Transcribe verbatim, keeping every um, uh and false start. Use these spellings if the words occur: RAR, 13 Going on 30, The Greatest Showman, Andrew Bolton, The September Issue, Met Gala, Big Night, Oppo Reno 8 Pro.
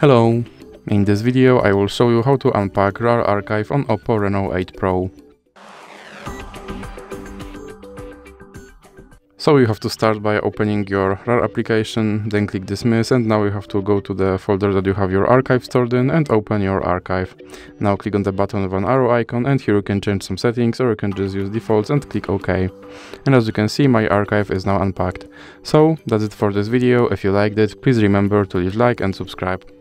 Hello! In this video I will show you how to unpack R A R archive on Oppo Reno eight Pro. So you have to start by opening your R A R application, then click dismiss, and now you have to go to the folder that you have your archive stored in and open your archive. Now click on the button with an arrow icon, and here you can change some settings or you can just use defaults and click OK. And as you can see, my archive is now unpacked. So that's it for this video. If you liked it, please remember to leave a like and subscribe.